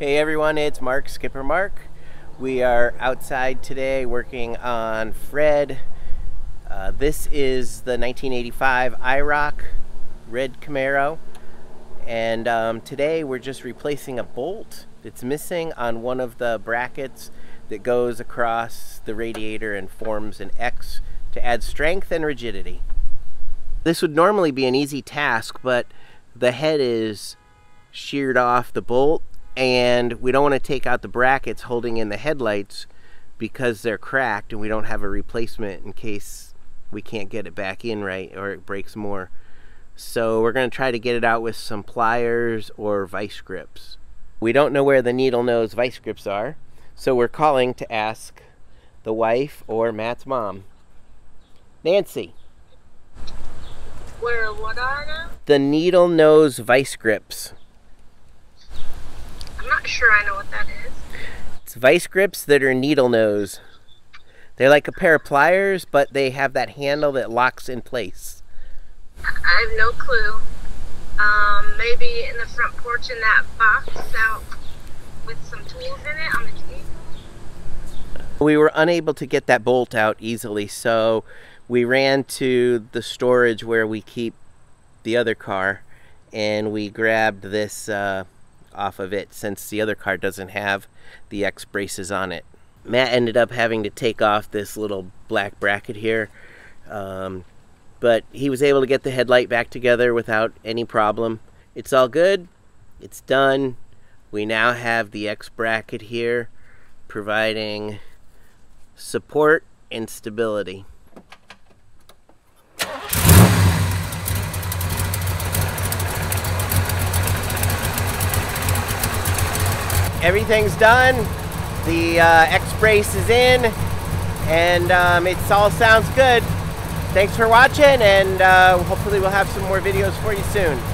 Hey everyone, it's Mark, Skipper Mark. We are outside today working on Fred. This is the 1985 IROC red Camaro, and today we're just replacing a bolt that's missing on one of the brackets that goes across the radiator and forms an X to add strength and rigidity. This would normally be an easy task, but the head is sheared off the bolt, and we don't want to take out the brackets holding in the headlights because they're cracked and we don't have a replacement in case we can't get it back in right or it breaks more. So we're going to try to get it out with some pliers or vice grips. We don't know where the needle nose vice grips are, so we're calling to ask the wife or Matt's mom. Nancy. Where what are now? The needle nose vice grips. I'm not sure I know what that is. It's vice grips that are needle nose. They're like a pair of pliers, but they have that handle that locks in place. I have no clue. Maybe in the front porch in that box out with some tools in it on the table. We were unable to get that bolt out easily, so we ran to the storage where we keep the other car, and we grabbed this off of it since the other car doesn't have the X braces on it. Matt ended up having to take off this little black bracket here, but he was able to get the headlight back together without any problem. It's all good. It's done. We now have the X bracket here providing support and stability. Everything's done, the X-brace is in, and it all sounds good. Thanks for watching, and hopefully we'll have some more videos for you soon.